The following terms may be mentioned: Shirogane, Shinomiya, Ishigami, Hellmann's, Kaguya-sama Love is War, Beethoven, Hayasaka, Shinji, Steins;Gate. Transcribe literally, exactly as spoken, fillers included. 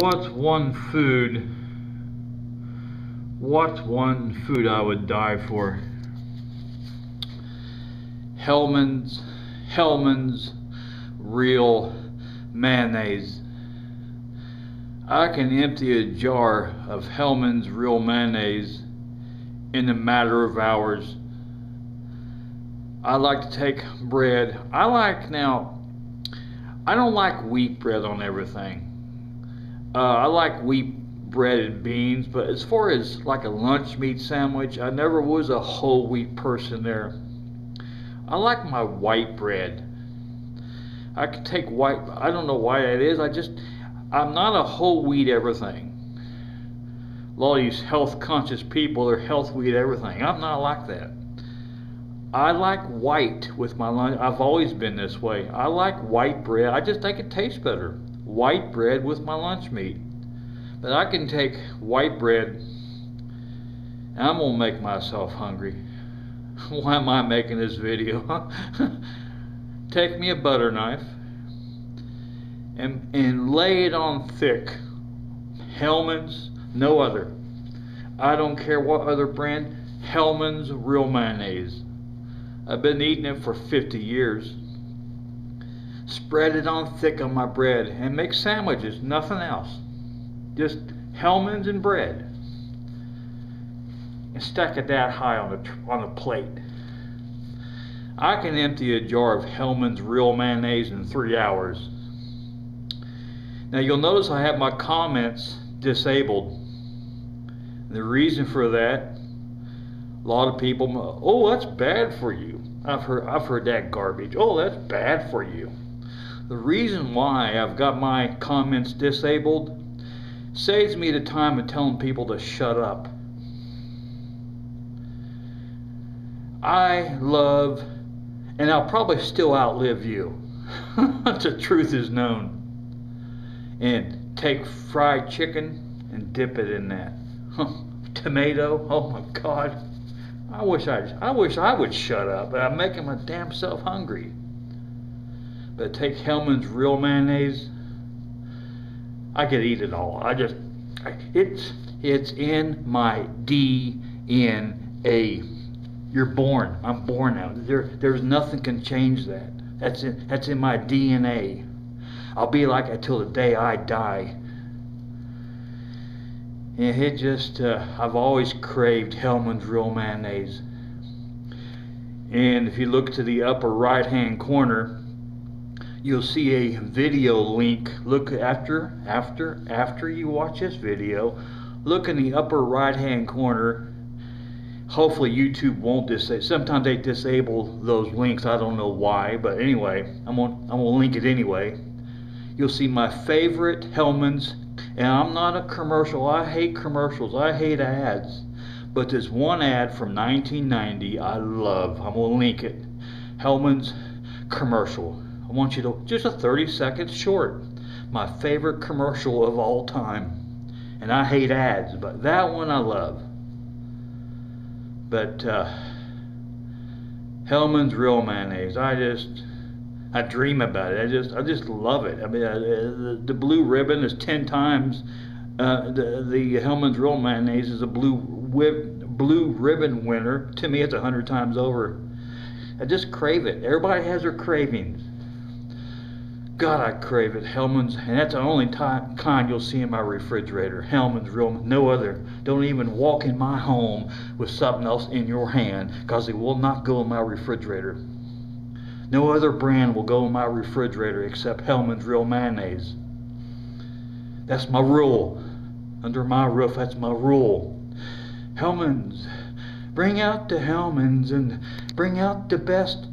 What's one food? What's one food I would die for? Hellmann's, Hellmann's real mayonnaise. I can empty a jar of Hellmann's real mayonnaise in a matter of hours. I like to take bread. I like now, I don't like wheat bread on everything. Uh, I like wheat bread and beans, but as far as like a lunch meat sandwich, I never was a whole wheat person there. I like my white bread. I can take white, I don't know why that is. I just, I'm not a whole wheat everything. A lot of these health conscious people are health wheat everything. I'm not like that. I like white with my lunch. I've always been this way. I like white bread. I just think it tastes better. White bread with my lunch meat. But I can take white bread and I'm gonna make myself hungry. Why am I making this video? Take me a butter knife and and lay it on thick. Hellmann's, no other. I don't care what other brand. Hellmann's real mayonnaise. I've been eating it for fifty years. Spread it on thick on my bread and make sandwiches, nothing else. Just Hellmann's and bread. And stack it that high on a, on a plate. I can empty a jar of Hellmann's real mayonnaise in three hours. Now you'll notice I have my comments disabled. The reason for that, a lot of people, oh, that's bad for you. I've heard, I've heard that garbage. Oh, that's bad for you. The reason why I've got my comments disabled saves me the time of telling people to shut up. I love, and I'll probably still outlive you. The truth is known. And take fried chicken and dip it in that. Tomato, oh my God. I wish I, I wish I would shut up, but I'm making my damn self hungry. But take Hellmann's real mayonnaise, I could eat it all. I just, it's, it's in my D N A. You're born. I'm born out. There, there's nothing can change that. That's in, that's in my D N A. I'll be like it till the day I die. Yeah, it just, uh, I've always craved Hellmann's real mayonnaise. And if you look to the upper right hand corner, you'll see a video link. Look after, after, after you watch this video, look in the upper right hand corner. Hopefully YouTube won't disable, sometimes they disable those links. I don't know why, but anyway, I'm gonna, I'm gonna link it anyway. You'll see my favorite Hellmann's. And I'm not a commercial. I hate commercials. I hate ads. But this one ad from nineteen ninety I love. I'm going to link it. Hellmann's commercial. I want you to, just a thirty second short. My favorite commercial of all time. And I hate ads, but that one I love. But uh, Hellmann's real mayonnaise. I just... I dream about it. I just, I just love it. I mean, I, the, the blue ribbon is ten times uh, the the Hellmann's real mayonnaise is a blue whip, blue ribbon winner. To me, it's a hundred times over. I just crave it. Everybody has their cravings. God, I crave it. Hellmann's, and that's the only type, kind you'll see in my refrigerator. Hellmann's real, no other. Don't even walk in my home with something else in your hand, because it will not go in my refrigerator. No other brand will go in my refrigerator except Hellmann's real mayonnaise. That's my rule. Under my roof, that's my rule. Hellmann's. Bring out the Hellmann's and bring out the best